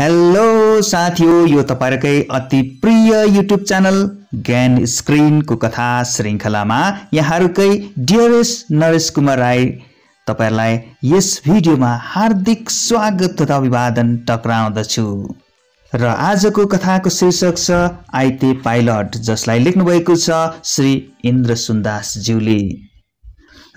Hello साथियों, यो तपाईकै अति प्रिय यूट्यूब चैनल ज्ञान स्क्रीन को कथा श्रृंखलामा यहाँहरुकै डियरेस्ट नरेश कुमार राई तपाईलाई यस भिडियोमा हार्दिक स्वागत तथा अभिवादन टक्राउँदछु। र आजको कथाको शीर्षक छ आइते पाइलट, जसलाई लेख्नु भएको छ श्री इन्द्र सुन्दास ज्यूले।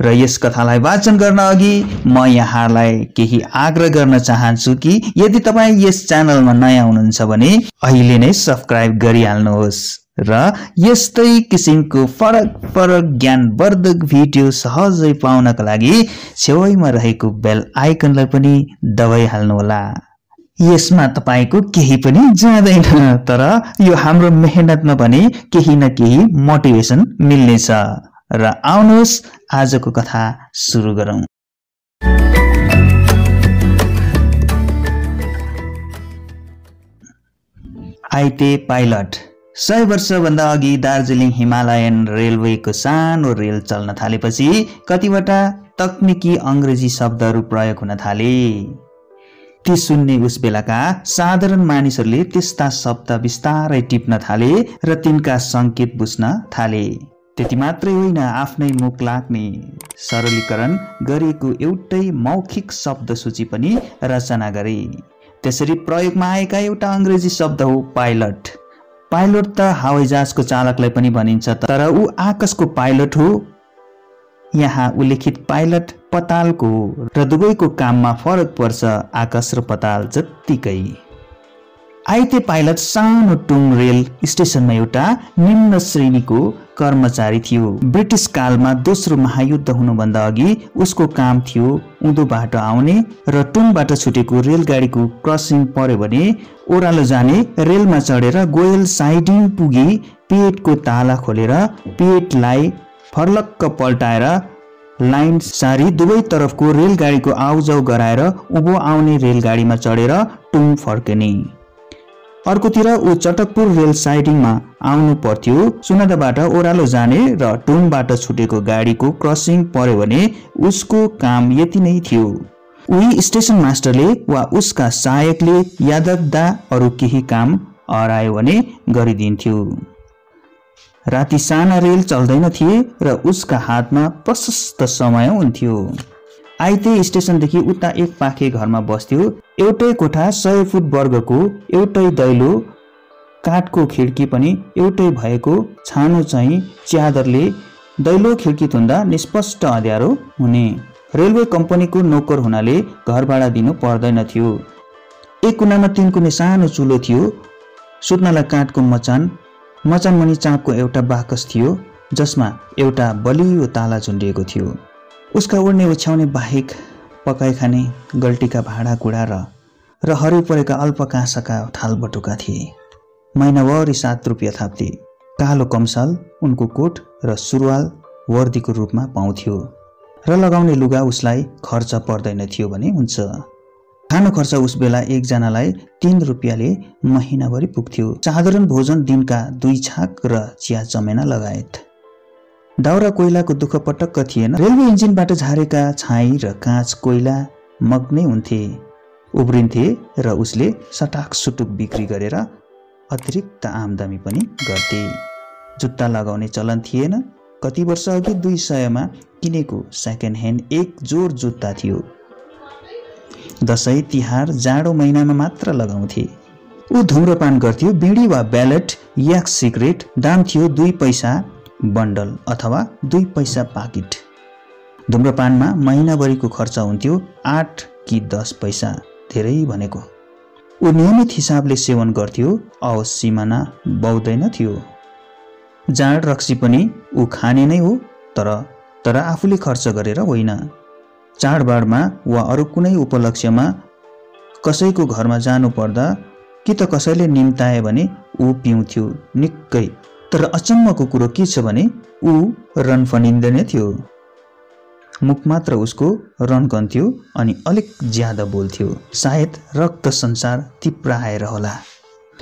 र यस कथालाई वाचन गर्न अघि म यहाँलाई केही आग्रह गर्न चाहन्छु कि यदि तपाईं यस च्यानलमा नयाँ हुनुहुन्छ भने अहिले नै सब्स्क्राइब गरिहाल्नुहोस् र यस्तै किसिमको फरक फरक ज्ञानवर्धक भिडियो सहजै पाउनका लागि छेउमा रहेको बेल आइकनलाई पनि दबाइहाल्नु होला। यसमा तपाईको केही पनि जाँदैन, तर यो हाम्रो मेहनतमा भने केही न केही मोटिभेसन मिल्नेछ। र आउनुहोस् आजको कथा सुरु गरौं। आइते पाइलट। 100 वर्षभन्दा अघि दार्जिलिङ हिमालयन रेलवेको सानो रेल चल्न थालेपछि कतिवटा तकनिकी अंग्रेजी शब्दहरू प्रयोग हुन थाले। ती सुन्ने उस बेलाका साधारण मानिसहरूले त्यस्ता शब्द बिस्तारै टिप्न थाले र तिनका संकेत बुझ्न थाले। त्यति मात्रै होइन, आफ्नै मुख लाग्ने सरलीकरण गरेको एउटै मौखिक शब्द सूची पनि रचना गरे। त्यसरी प्रयोगमा आएका एउटा अंग्रेजी शब्द हो पाइलट। पाइलट त हवाईजहाजको चालकलाई पनि भनिन्छ, तर ऊ आकाशको पाइलट हो। यहाँ उल्लेखित पाइलट पतालको हो र दुवैको काममा फरक पर्छ, आकाश र पताल जत्तिकै। आइते पाइलट सानो टुङ रेल स्टेशनमा एउटा निम्न श्रेणीको कर्मचारी थियो। ब्रिटिश कालमा दोस्रो महायुद्ध हुनुभन्दा अघि उसको काम थियो उँधोबाट आउने र टुङबाट छुटेको रेलगाडीको क्रसिङ पर्यो भने ओह्रालो जाने रेलमा चढेर गोयल साइडिंग पुगी पेटको ताला खोलेर पेटलाई फर्लक्क पल्टाएर लाइन सारी दुवै तर्फको रेलगाडीको आउजाउ गराएर उँभो आउने रेलगाडीमा चढेर टुङ फर्किने। अर्कोतिर ऊ चटकपुर रेल साइडिङमा आउनु पर्थ्यो। सुनदाबाट ओह्रालो जाने र टुङबाट छुटेको गाडीको क्रसिङ पर्यो भने उसको काम यति नै थियो। उही स्टेसन मास्टरले वा उसका सहायकले यादवदा अरू केही काम हरायो भने गरिदिन्थ्यो। राति साना रेल चल्दैन थिए र उसका हातमा प्रशस्त समय हुन्थ्यो। आइते स्टेशनदेखि उता एक पाखे घरमा बस्थ्यो। एउटै कोठा 100 फुट वर्गको, एउटै दैलो, काठको खिड्की पनि एउटै भएको, छानो चाहिँ च्यादरले दैलो खिड्की तुन्दा निस्पष्ट अँध्यारो हुने। रेलवे कम्पनीको नोकर हुनाले घर भाडा दिनु पर्दैन थियो। एक कुनामा 3 कुने सानो चुलो थियो, सुत्नलाई काठको मचान, मचान मुनि चाँपको एउटा बाकस थियो जसमा एउटा बलियो ताला झुन्डिएको थियो। उसका उड्ने उछ्याउने बाहेक पकाइ खाने गल्टीका भाँडाकुँडा र हरि परेका अल्पकाँसाका थालबटुका थिए। महिनाभरि 7 रुपियाँ थाप्थे। कालो कमसल उनको कोट र सुरुवाल वर्दीको रूपमा पाउँथ्यो र लगाउने लुगा उसलाई खर्च पर्दैन थियो भने हुन्छ। खानु खर्च उस बेला एकजनालाई 3 रुपियाँले महिनाभरि पुग्थ्यो। साधारण भोजन दिनका 2 छाक र चिया चमेना लगायत। दाउरा कोइलाको दुःख पटक्क थिएन। रेलवे इन्जिनबाट झारेका छाई र काँच कोइला मग्नै हुन्थे, उब्रिन्थे र उसले सटाक सुटुक बिक्री गरेर अतिरिक्त आमदामी पनि गर्थे। जुत्ता लगाउने चलन थिएन। कति वर्ष अघि 200मा किनेको सेकेन्ड ह्यान्ड एक जोर जुत्ता थियो। दसैँ तिहार जाडो महिनामा मात्र लगाउँथे। ऊ धुम्रपान गर्थ्यो। बिडी वा ब्यालेट याक सिगरेट दाम थियो 2 पैसा बन्डल अथवा 2 पैसा पाकिट। धुम्रपानमा महिनाभरिको खर्च हुन्थ्यो 8 कि 10 पैसा, धेरै भनेको। ऊ नियमित हिसाबले सेवन गर्थ्यो, अवश्य सीमाना बौदैन थियो। जाँड रक्सी पनि ऊ खाने नै हो, तर आफूले खर्च गरेर होइन। चाडबाडमा वा अरू कुनै उपलक्ष्यमा कसैको घरमा जानुपर्दा कि त कसैले निम्ताए भने ऊ पिउँथ्यो निकै। तर अचम्मको कुरो के छ भने ऊ रन्फनिँदैन थियो। मुख मात्र उसको रन्कन्थ्यो अनि अलिक ज्यादा बोल्थ्यो। सायद रक्त संसार तिप्राएर होला।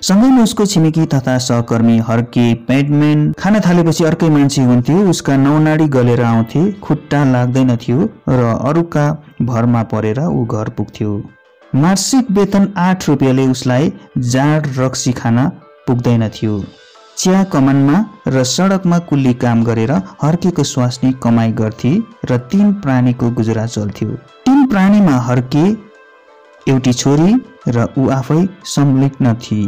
सँगैमा उसको छिमेकी तथा सहकर्मी हर्के पेडमेन खाना थालेपछि अर्कै मान्छे हुन्थे। उसका नौनाडी गलेर आउँथे, खुट्टा लाग्दैन थियो र अरूका भरमा परेर ऊ घर पुग्थ्यो। मासिक वेतन 8 रुपैयाँले उसलाई जाँड रक्सी खान पुग्दैन थियो। चिया कमानमा र सडकमा कुल्ली काम गरेर हर्केको स्वास्नी कमाई गर्थे र 3 प्राणीको गुजारा चल्थ्यो। 3 प्राणीमा हर्के एउटी छोरी र ऊ आफै संलग्न थिए।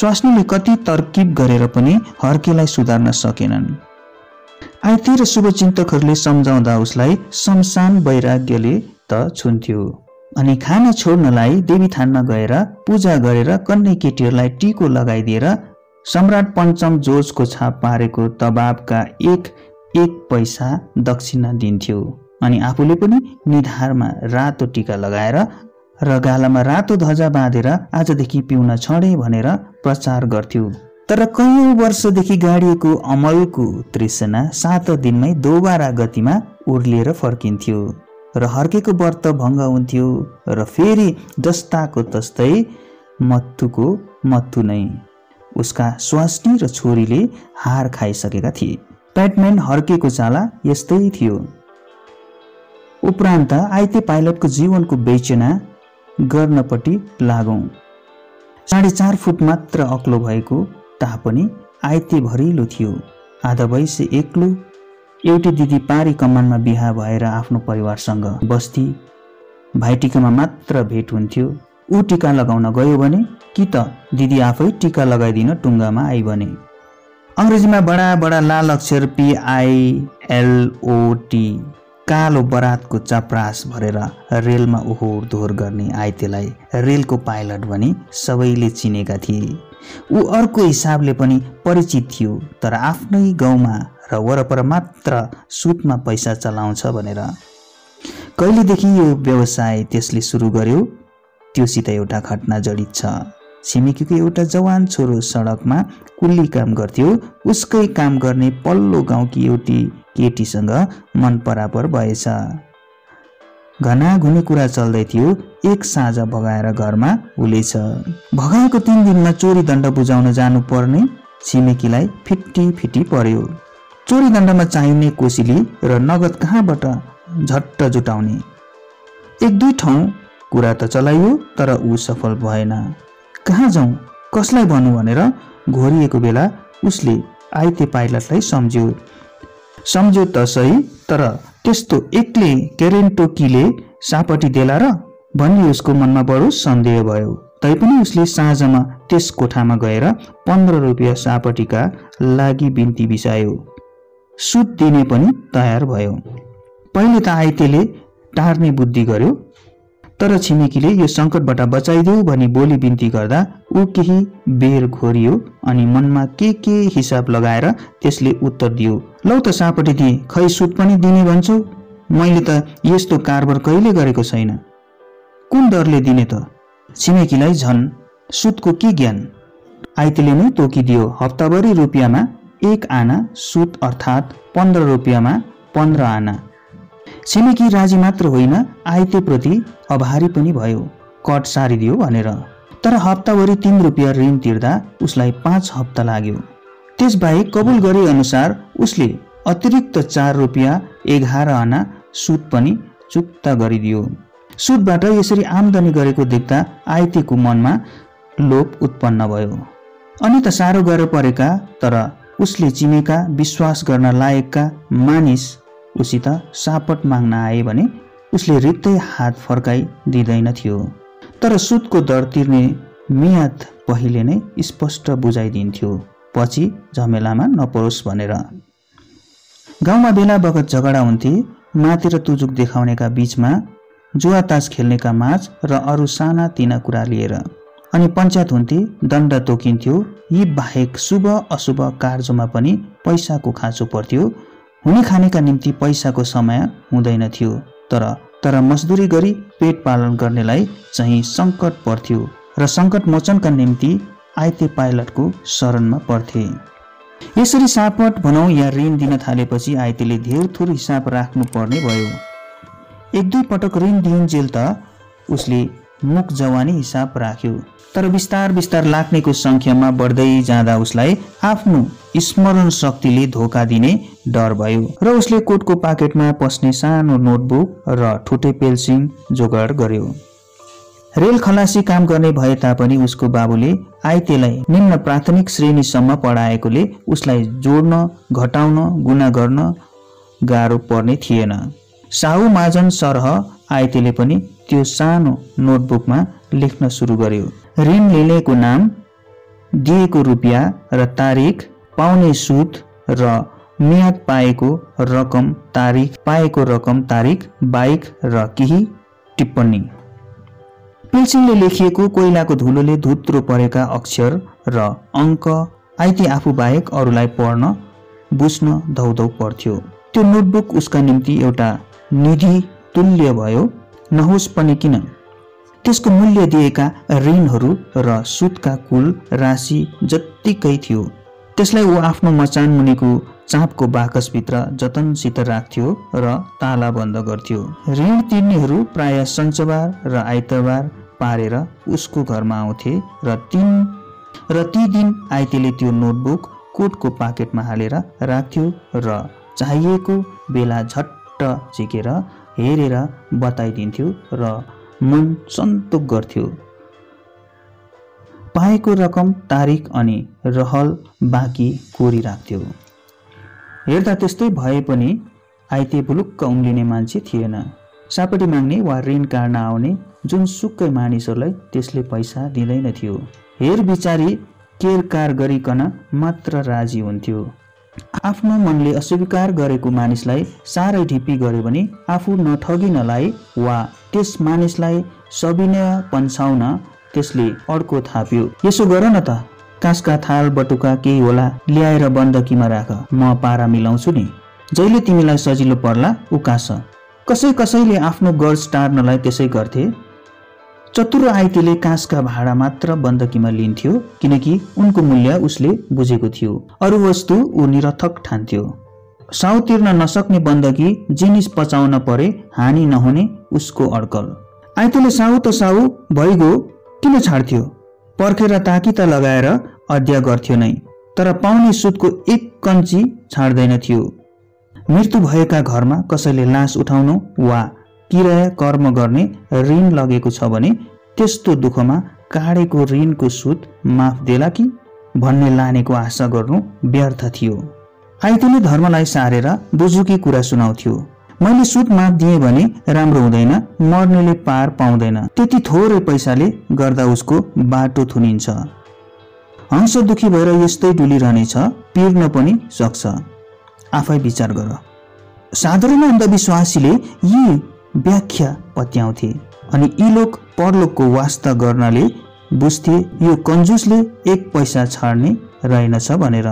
स्वास्नीले कति तरकिब गरेर पनि हर्केलाई सुधार्न सकेनन्। आइती र शुभचिन्तकहरूले सम्झाउँदा उसलाई शमशान वैराग्यले त छुन्थ्यो अनि खाना छोड्नलाई देवीथानमा गएर पूजा गरेर कन्ने केटीहरूलाई टीको लगाइदिएर सम्राट पञ्चम जोर्जको छाप पारेको तबाबका एक पैसा दक्षिणा दिन्थ्यो अनि आफूले पनि निधारमा रातो टीका लगाएर र गालामा रातो ध्वजा बाँधेर आजदेखि पिउन छडे भनेर प्रचार गर्थ्यो। तर कयौं वर्षदेखि गाडिएको अमलको तृष्णा 7 दिनमै दोबारा गतिमा उर्लिएर फर्किन्थ्यो र हर्केको व्रत भङ्ग हुन्थ्यो र फेरि जस्ताको तस्तै मत्थु नै। उसका स्वास्नी र छोरीले हार खाइसकेका थिए। प्याटम्यान हर्केको चाला यस्तै थियो। उपरान्त आइते पाइलटको जीवनको बेचना गर्नपट्टि लागौं। 4.5 फुट मात्र अग्लो भएको तापनि आइते भरिलो थियो। आधा भैसे एक्लो एउटी दिदी पारी कमानमा बिहा भएर आफ्नो परिवारसँग बस्ती। भाइटिकामा मात्र भेट हुन्थ्यो। ऊ टीका लगाउन गयो भने कि त दिदी आफै टीका लगाइदिन टुङ्गामा आई भने। अंग्रेजीमा बडा लाल अक्षर PILOT कालो बरातको चपरास भरेर रेलमा ओहोर दोहोर गर्ने आइतेलाई रेलको पाइलट भनी सबैले चिनेका थिए। ऊ अर्को हिसाबले पनि परिचित थियो तर आफ्नै गाउँमा र वरपर मात्र सुतमा पैसा चलाउँछ भनेर। कहिलेदेखि यो व्यवसाय त्यसले सुरु गर्यो त्योसित एउटा घटना जडित छ। छिमेकीको एउटा जवान छोरो सडकमा कुल्ली काम गर्थ्यो। उसकै काम गर्ने पल्लो गाउँकी एउटी केटीसँग मन परापर भएछ। घनाघुनी कुरा चल्दै थियो। एक साँझ भगाएर घरमा उलेछ। भगाएको 3 दिनमा चोरी दण्ड बुझाउन जानुपर्ने छिमेकीलाई फिटी पर्यो। चोरी दण्डमा चाहिने कोसिली र नगद कहाँबाट झट्ट जुटाउने 1-2 ठाउँ कुरा त चलाइयो तर ऊ सफल भएन। कहाँ जाउँ कसलाई भन्नु भनेर घोरिएको बेला उसले आइते पाइलटलाई सम्झ्यो त सही तर त्यस्तो एक्लै केरेन्टोकीले सापटी देला र भन्ने उसको मनमा बडो सन्देह भयो। तैपनि उसले साँझमा त्यस कोठामा गएर 15 रुपियाँ सापटीका लागि बिन्ती बिसायो। सुत दिने पनि तयार भयो। पहिले त आइतेले टार्ने बुद्धि गर्यो तर छिमेकीले यो संकटबाट बचाइदेऊ भनी बोली बिन्ती गर्दा ऊ केही बेर घोरियो अनि मनमा के हिसाब लगाएर त्यसले उत्तर दियो, लौ त सापटी दिए, खै सुत पनि दिने भन्छु, मैले त यस्तो कारबार कहिले गरेको छैन, कुन डरले दिने त। छिमेकीलाई झन् सुतको के ज्ञान। आइतेले नै तोकिदियो, हप्ताभरि रुपियाँमा 1 आना सुत अर्थात् 15 रुपियाँमा 15 आना। छिमेकी राजी मात्र होइन आइतेप्रति आभारी पनि भयो, कट सारिदियो भनेर। तर हप्ताभरि 3 रुपियाँ ऋण तिर्दा उसलाई 5 हप्ता लाग्यो। त्यसबाहेक कबुल गरे अनुसार उसले अतिरिक्त 4 रुपियाँ 11 आना सुद पनि चुक्ता गरिदियो। सुदबाट यसरी आमदानी गरेको देख्दा आइतेको मनमा लोभ उत्पन्न भयो। अनि त साह्रो गएर परेका तर उसले चिनेका विश्वास गर्न लायकका मानिस उसित सापट माग्न आए भने उसले रित्तै हात फर्काई दिँदैन थियो। तर सुदको दर तिर्ने मियाद पहिले नै स्पष्ट बुझाइदिन्थ्यो, पछि झमेलामा नपरोस् भनेर। गाउँमा बेला बखत झगडा हुन्थे। माथि र तुजुक देखाउनेका बीचमा जुवा तास खेल्नेका माझ र अरू साना तिना कुरा लिएर अनि पञ्चायत हुन्थे। दण्ड तोकिन्थ्यो। यी बाहेक शुभ अशुभ कार्यमा पनि पैसाको खाँचो पर्थ्यो। हुने खानेका निम्ति पैसाको समय हुँदैन थियो तर मजदुरी गरी पेट पालन गर्नेलाई चाहिँ सङ्कट पर्थ्यो र सङ्कट मोचनका निम्ति आइते पाइलटको शरणमा पर्थे। यसरी सापट भनौँ या ऋण दिन थालेपछि आइतेले धेर थोर हिसाब राख्नुपर्ने भयो। 1-2 पटक ऋण दिइन्जेल त उसले मुख जवानी हिसाब राख्यो तर बिस्तार लाग्नेको संख्यामा बढ्दै जाँदा उसलाई आफ्नो स्मरण शक्तिले धोका दिने डर भयो र उसले कोटको पाकेटमा पस्ने सानो नोटबुक र ठुटे पेन्सिल जोगाड गर्यो। रेल खलासी काम गर्ने भए तापनि उसको बाबुले आइतेलाई निम्न प्राथमिक श्रेणीसम्म पढाएकोले उसलाई जोड्न, घटाउन, गुणा गर्न गाह्रो पर्ने थिएन। साहु महाजन सरह आइतेले पनि त्यो सानो नोटबुकमा लेख्न सुरु गर्यो। ऋण लिनेको नाम, दिएको रुपियाँ र तारिख, पाउने सुद र म्याद, पाएको रकम तारिख, बाइक र केही टिप्पणी। पेन्सिलले लेखिएको कोइलाको धुलोले धुत्रो परेका अक्षर र अङ्क आइते आफू बाहेक अरूलाई पढ्न बुझ्न धौधौ पर्थ्यो। त्यो नोटबुक उसका निम्ति एउटा निधि तुल्य भयो, नहोस् पनि किन। त्यसको मूल्य दिएका ऋणहरू र सुदका कुल राशि जत्तिकै थियो। त्यसलाई ऊ आफ्नो मचान मुनिको चाँपको बाकसभित्र जतनसित राख्थ्यो र ताला बन्द गर्थ्यो। ऋण तिर्नेहरू प्रायः शनिबार र आइतबार पारेर उसको घरमा आउँथे र ती दिन आइतेले त्यो नोटबुक कोटको पाकेटमा हालेर राख्थ्यो र चाहिएको बेला झट्ट झिकेर हेरेर बताइदिन्थ्यो र मन सन्तोष गर्थ्यो। पाएको रकम, तारिख अनि रहल बाँकी कोरी राख्थ्यो। हेर्दा त्यस्तै भए पनि आइते बुलुक्क उम्लिने मान्छे थिएन। सापटी माग्ने वा ऋण काट्न आउने जुनसुकै मानिसहरूलाई त्यसले पैसा दिँदैन थियो। हेर बिचारी केरकार गरिकन मात्र राजी हुन्थ्यो। आफ्नो मनले अस्वीकार गरेको मानिसलाई साह्रै ढिपी गरे भने आफू नठगिनलाई वा त्यस मानिसलाई सविनय पन्छाउन त्यसले अर्को थाप्यो। यसो गर न त, काँसका थाल बटुका केही होला, ल्याएर बन्दकीमा राख, म पारा मिलाउँछु नि, जहिले तिमीलाई सजिलो पर्ला उकास। कसैले आफ्नो गर्ज टार्नलाई त्यसै गर्थे। चतुर आइतेले काँसका भाडा मात्र बन्दकीमा लिन्थ्यो किनकि उनको मूल्य उसले बुझेको थियो, अरू वस्तु ऊ निरर्थक ठान्थ्यो। साउ तिर्न नसक्ने बन्दकी जिनिस पचाउन परे हानि नहुने उसको अड्कल। आइतेले साउ भइगो किन छाड्थ्यो, पर्खेर ताकिता लगाएर अध्याय गर्थ्यो नै, तर पाउने सुदको एक कन्ची छाड्दैन थियो। मृत्यु भएका घरमा कसैले लास उठाउनु वा किराया कर्म गर्ने ऋण लगेको छ भने त्यस्तो दुःखमा काटेको ऋणको सुद माफ देला कि भन्ने लानेको आशा गर्नु व्यर्थ थियो। आइतेले धर्मलाई सारेर बुझुकी कुरा सुनाउँथ्यो। मैले सुद माफ दिएँ भने राम्रो हुँदैन, मर्नेले पार पाउँदैन, त्यति थोरै पैसाले गर्दा उसको बाटो थुनिन्छ। हंस दुखी भएर यस्तै डुलिरहनेछ, पिर्न पनि सक्छ, आफै विचार गर। साधारण अन्धविश्वासीले यी व्याख्या पत्याउँथे अनि इलोक परलोकको वास्ता गर्नाले बुझ्थे यो कंजूसले एक पैसा छाड्ने रहेनछ भनेर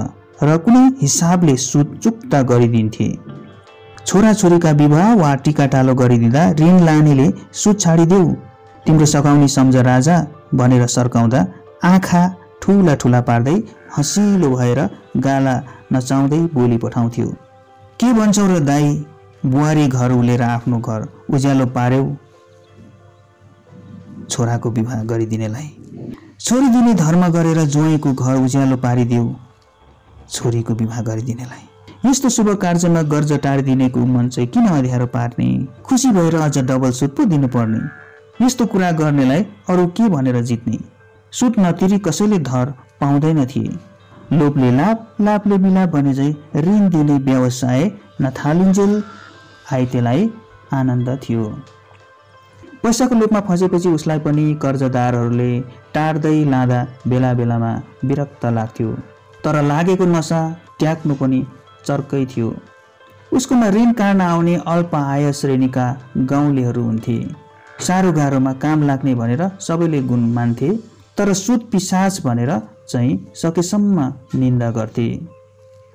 र कुनै हिसाबले सुद चुक्ता गरिदिन्थे। छोरा छोरीका विवाह वा टीकाटालो गरिदिँदा ऋण लानेले सुद छाडिदेऊ, तिम्रो सघाउने सम्झ राजा भनेर सर्काउँदा आँखा ठुला ठुला पार्दै हँसिलो भएर गाला नचाउँदै बोली पठाउँथ्यो। के भन्छौ र दाई, बुहारी घर उलेर आफ्नो घर उज्यालो पार्यौ छोराको विवाह गरिदिनेलाई, छोरी दिने धर्म गरेर ज्वाइँको घर उज्यालो पारिदेऊ छोरीको विवाह गरिदिनेलाई, यस्तो शुभ कार्यमा गर्ज टारिदिनेको मन चाहिँ किन अँध्यारो पार्ने, खुसी भएर अझ डबल सुद पो दिनुपर्ने, यस्तो कुरा गर्नेलाई अरू के भनेर जित्ने। सुद नतिरी कसैले धर पाउँदैन थिए। लोभले लाभ, लाभले मिलाप भने चाहिँ ऋण दिने व्यवसाय नथालिन्जेल आइतेलाई आनन्द थियो। पैसाको लोभमा फसेपछि उसलाई पनि कर्जदारहरूले टार्दै लाँदा बेला बेलामा विरक्त लाग्थ्यो, तर लागेको नसा त्याग्नु पनि चर्कै थियो। उसकोमा ऋण काट्न आउने अल्प आय श्रेणीका गाउँलेहरू हुन्थे। साह्रो गाह्रोमा काम लाग्ने भनेर सबैले गुण मान्थे, तर सुद पिशाच भनेर चाहिँ सकेसम्म निन्दा गर्थे।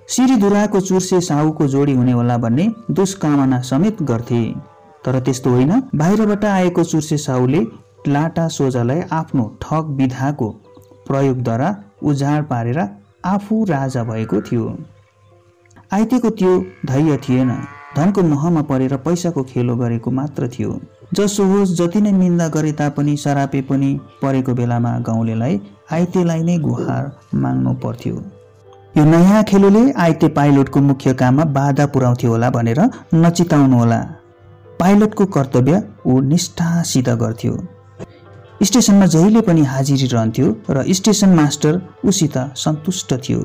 सिरिधुराको चुर्से साहुको जोडी हुने होला भन्ने दुष्कामना समेत गर्थे, तर त्यस्तो होइन। बाहिरबाट आएको चुर्से साहुले लाटा सोझालाई आफ्नो ठग विधाको प्रयोगद्वारा उजाड पारेर आफू राजा भएको थियो। आइतेको त्यो धैर्य थिएन, धनको मोहमा परेर पैसाको खेलो गरेको मात्र थियो। जसो होस्, जति नै निन्दा गरे तापनि, सरापे पनि परेको बेलामा गाउँलेलाई आइतेलाई नै गुहार माग्नु पर्थ्यो। यो नयाँ खेलोले आइते पाइलटको मुख्य काममा बाधा पुर्याउँथ्यो होला भनेर नचिताउनुहोला। पाइलटको कर्तव्य ऊ निष्ठासित गर्थ्यो। स्टेशनमा जहिले पनि हाजिरी रहन्थ्यो र स्टेशन मास्टर उसित सन्तुष्ट थियो।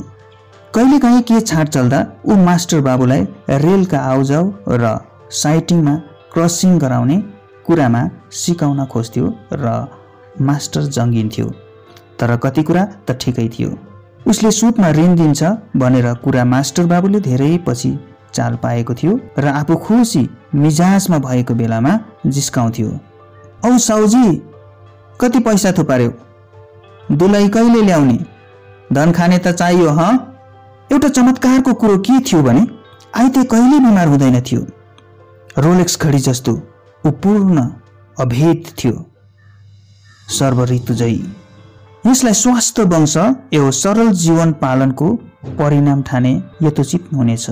कहिलेकाहीँ के छाँट चल्दा ऊ मास्टर बाबुलाई रेलका आउजाउ र साइटिङमा क्रसिङ गराउने कुरामा सिकाउन खोज्थ्यो र मास्टर जङ्गिन्थ्यो, तर कति कुरा त ठिकै थियो। उसले सुटमा ऋण दिन्छ भनेर कुरा मास्टर बाबुले धेरै पछि चाल पाएको थियो र आफू खुसी मिजाजमा भएको बेलामा जिस्काउँथ्यो, औ साउजी कति पैसा थुपार्यो, दुलाई कहिले ल्याउने, धन खाने त चाहियो। हँ, एउटा चमत्कारको कुरो के थियो भने आइते कहिले बिमार हुँदैन थियो। रोलेक्स घडी जस्तो ऊ पूर्ण अभेद थियो, सर्वऋतुजयी। यसलाई स्वास्थ्य वंश एवं सरल जीवन पालनको परिणाम ठाने यथोचित हुनेछ।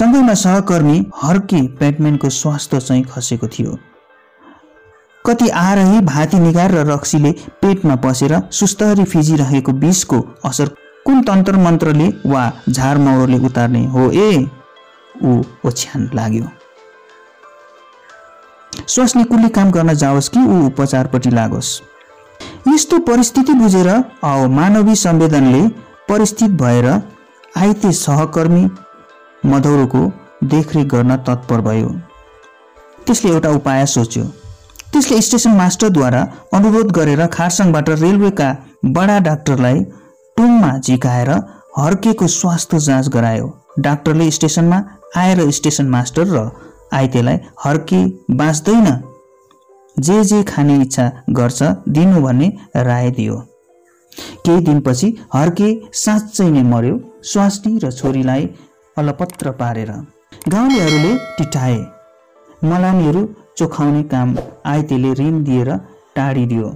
सँगैमा सहकर्मी हर्की ब्याटम्यानको स्वास्थ्य चाहिँ खसेको थियो। कति आ रही भाती निगार र रक्सीले पेटमा पसेर सुस्तरी फिजिरहेको विषको असर कुन तन्त्र मन्त्रले वा झारमौरोले उतार्ने हो ए, ऊ ओछ्यान लाग्यो। स्वास्नी कुल्ली काम गर्न जाओस् कि ऊ उपचारपट्टि लागोस्, यस्तो परिस्थिति बुझेर औ मानवीय संवेदनले परिस्थित भएर आइते सहकर्मी मधौरको देखरेख गर्न तत्पर भयो। त्यसले एउटा उपाय सोच्यो। त्यसले स्टेशन मास्टरद्वारा अनुरोध गरेर खारसाङबाट रेलवेका बडा डाक्टरलाई टुङमा झिकाएर हर्केको स्वास्थ्य जाँच गरायो। डाक्टरले स्टेशनमा आएर स्टेशन मास्टर र आइतेलाई हर्के बाँच्दैन, जे जे खाने इच्छा गर्छ दिनु भन्ने राय दियो। केही दिनपछि हर्के साँच्चै नै मर्यो, स्वास्नी र छोरीलाई अलपत्र पारेर। गाउँलेहरूले टिटाए, मलामीहरू चोखाउने काम आइतेले ऋण दिएर टाढिदियो।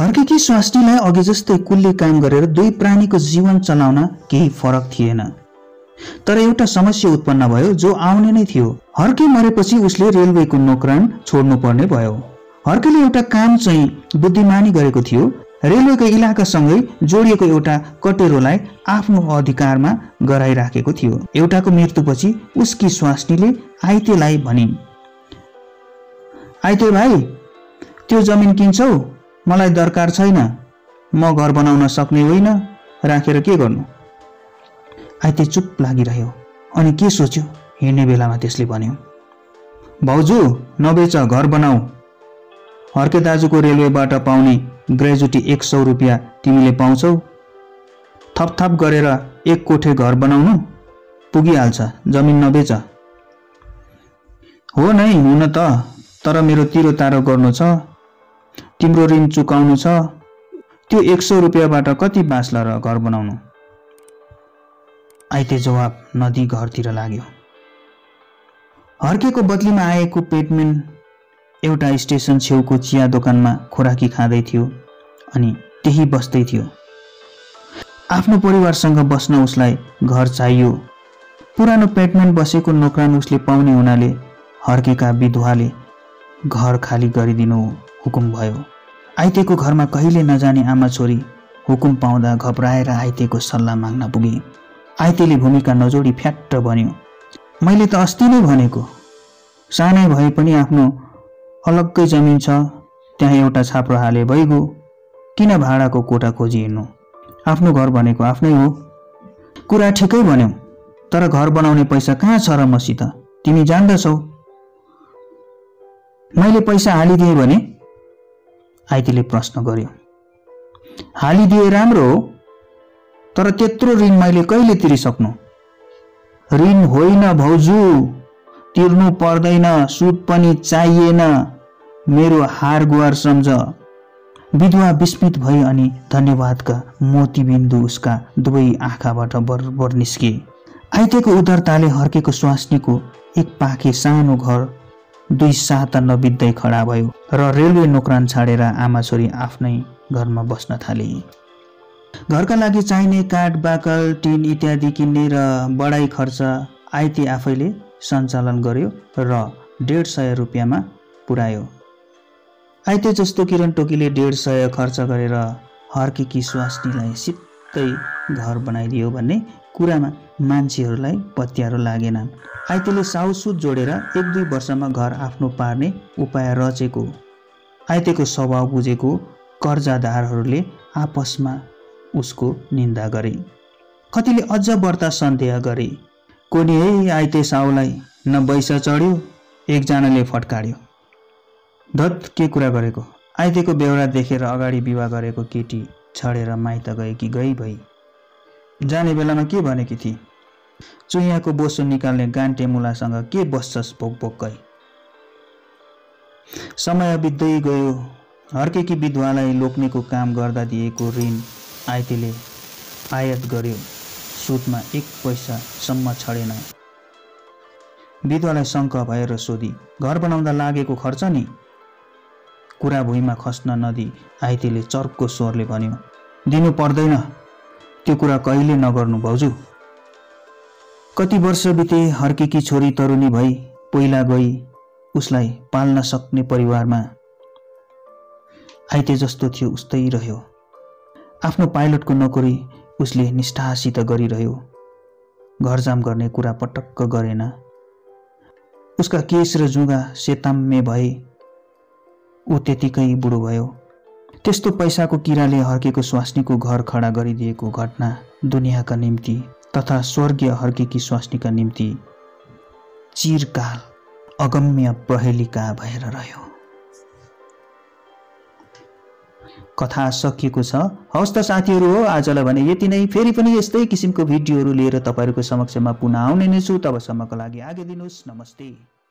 हर्केकी स्वास्नीलाई अघि जस्तै कुल्ली काम गरेर दुई प्राणीको जीवन चलाउन केही फरक थिएन, तर एउटा समस्या उत्पन्न भयो जो आउने नै थियो। हर्के मरेपछि उसले रेलवेको नोकरान छोड्नुपर्ने भयो। हर्केले एउटा काम चाहिँ बुद्धिमानी गरेको थियो। रेलवेको इलाकासँगै जोडिएको एउटा कटेरोलाई आफ्नो अधिकारमा गराइराखेको थियो। एउटाको मृत्युपछि उसकी स्वास्नीले आइतेलाई भनिन्, आइते भाइ, त्यो जमिन किन्छौ, मलाई दरकार छैन, म घर बनाउन सक्ने होइन, राखेर के गर्नु। आइते चुप लागिरह्यो अनि के सोच्यो हिँड्ने बेलामा त्यसले भन्यो, भाउजू नबेच, घर बनाऊ। हर्के दाजुको रेलवेबाट पाउने ग्रेजुटी 100 रुपियाँ तिमीले पाउँछौ, थपथप गरेर 1 कोठे घर बनाउनु पुगिहाल्छ, जमिन नबेच। हो नै, हुन त, तर मेरो तिरो तारो गर्नु छ, तिम्रो ऋण चुकाउनु छ, त्यो 100 रुपियाँबाट कति बाँच्ला र घर बनाउनु। आइते जवाब नदी घरतिर लाग्यो। हर्केको बदलीमा आएको पेटमेन एउटा स्टेशन छेउको चिया दोकानमा खोराकी खाँदै थियो अनि त्यही बस्दै थियो। आफ्नो परिवारसँग बस्न उसलाई घर चाहियो। पुरानो पेटमेन बसेको नोकरान उसले पाउने हुनाले हर्केका विधवाले घर खाली गरिदिनु हुकुम भयो। आइतेको घरमा कहिले नजाने आमा छोरी हुकुम पाउँदा घबराएर आइतेको सल्लाह माग्न पुगे। आइतेले भूमिका नजोडी फ्याट्ट भन्यो, मैले त अस्ति नै भनेको, सानै भए पनि आफ्नो अलग्गै जमिन छ, त्यहाँ एउटा छाप्रो हाले भइगयो, किन भाडाको कोठा खोजी हिँड्नु, आफ्नो घर भनेको आफ्नै हो। कुरा ठिकै भन्यौ, तर घर बनाउने पैसा कहाँ छ र मसित, तिमी जान्दछौ, मैले पैसा हालिदिएँ भने? आइतेले प्रश्न गर्यो। हालिदिए राम्रो हो, तर त्यत्रो ऋण मैले कहिले तिरिसक्नु। ऋण होइन भाउजू, तिर्नु पर्दैन, सुद पनि चाहिएन, मेरो हार गुहार सम्झ। विधवा विस्मित भई अनि धन्यवादका मोतीबिन्दु उसका दुवै आँखाबाट बरबर निस्किए। आइतेको उदारताले हर्केको स्वास्नीको एक पाखे सानो घर 2 साता नबित्दै खडा भयो र रेलवे नोकरान छाडेर आमा छोरी आफ्नै घरमा बस्न थाले। घरका लागि चाहिने काठ बाकल टिन इत्यादि किन्ने र बढाई खर्च आइते आफैले सञ्चालन गर्यो र 150 रुपियाँमा पुर्यायो। आइते जस्तो किरण टोकीले 150 खर्च गरेर हर्केकी स्वास्नीलाई सित्तै घर बनाइदियो भन्ने कुरामा मान्छेहरूलाई पत्यारो लागेन। आइतेले साउसुद जोडेर 1-2 वर्षमा घर आफ्नो पार्ने उपाय रचेको आइतेको स्वभाव बुझेको कर्जादारहरूले आपसमा उसको निन्दा गरे। कतिले अझ बढ्ता सन्देह गरे। कोनी ए आइते साउलाई नबैसा चढ्यो, एकजनाले फटकार्यो। धत के कुरा गरेको। आइतेको बेहोरा देखेर अगाडि विवाह गरेको केटी छडेर माइत गएकी गई भई। जाने बेलामा के भनेकी थिए? चुइयाको बोसो निकाल्ने गान्टे मुलासँग के बस्छस् भोकभोक गई। समय बित्दै गयो। हर्केकी विधवालाई लोक्नेको काम गर्दा दिएको ऋण आइतेले आयात गर्यो। सुदमा एक पैसा सम्म छडेन। विधवालाई शङ्का भएर सोधी, घर बनाउँदा लागेको खर्च नि? कुरा भुइँमा खस्न नदी आइतेले चर्को स्वरले भन्यो, दिनु पर्दैन, त्यो कुरा कहिले नगर्नु भाउजू। कति वर्ष बिते हर्केकी छोरी तरुणी भई पहिला गई उसलाई पाल्न सक्ने परिवारमा आइते जस्तो थियो उस्तै रह्यो। आफ्नो पाइलटको नोकरी उसले निष्ठासित गरिरह्यो। घरजाम गर्ने कुरा पटक्क गरेन। उसका केश र जुगा सेताम्मे भए। ऊ त्यतिकै बुढो भयो। त्यस्तो पैसाको किराले हर्केको स्वास्नीको घर खडा गरिदिएको घटना दुनियाँका निम्ति तथा स्वर्गीय हर्केकी स्वास्नीका निम्ति चिरकाल अगम्य प्रहेलिका भएर रह्यो। कथा सकिएको छ। हौस् त साथीहरू, हो आजलाई भने यति नै। फेरि पनि यस्तै किसिमको भिडियोहरू लिएर तपाईहरुको समक्षमा पुनः आउने नै छु। तबसम्मका लागि आज्ञा दिनुस्। नमस्ते।